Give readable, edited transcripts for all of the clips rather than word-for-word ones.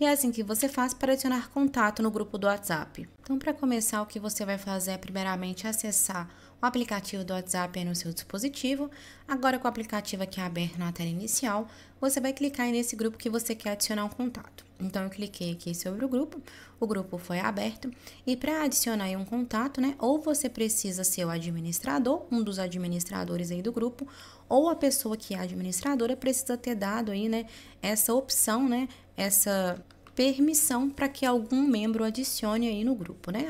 e é assim que você faz para adicionar contato no grupo do WhatsApp. Então, para começar, o que você vai fazer é primeiramente acessar o aplicativo do WhatsApp aí no seu dispositivo. Agora, com o aplicativo aqui aberto na tela inicial, você vai clicar aí nesse grupo que você quer adicionar um contato. Então, eu cliquei aqui sobre o grupo foi aberto, e para adicionar aí um contato, né, ou você precisa ser o administrador, um dos administradores aí do grupo, ou a pessoa que é administradora precisa ter dado aí, né, essa opção, né, essa permissão para que algum membro adicione aí no grupo, né,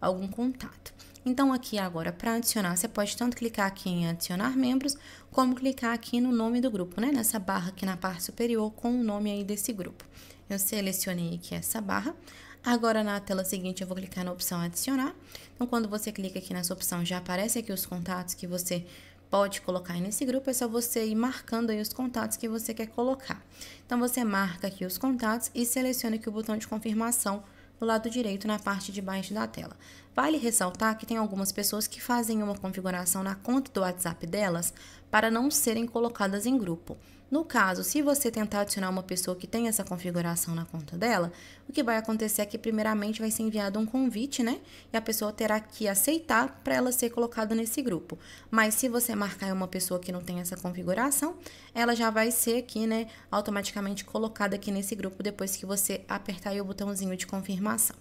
algum contato. Então, aqui agora, para adicionar, você pode tanto clicar aqui em adicionar membros, como clicar aqui no nome do grupo, né? Nessa barra aqui na parte superior com o nome aí desse grupo. Eu selecionei aqui essa barra. Agora, na tela seguinte, eu vou clicar na opção adicionar. Então, quando você clica aqui nessa opção, já aparece aqui os contatos que você pode colocar aí nesse grupo. É só você ir marcando aí os contatos que você quer colocar. Então, você marca aqui os contatos e seleciona aqui o botão de confirmação do lado direito na parte de baixo da tela. Vale ressaltar que tem algumas pessoas que fazem uma configuração na conta do WhatsApp delas para não serem colocadas em grupo. No caso, se você tentar adicionar uma pessoa que tem essa configuração na conta dela, o que vai acontecer é que primeiramente vai ser enviado um convite, né? E a pessoa terá que aceitar para ela ser colocada nesse grupo. Mas se você marcar uma pessoa que não tem essa configuração, ela já vai ser aqui, né, automaticamente colocada aqui nesse grupo depois que você apertar aí o botãozinho de confirmação.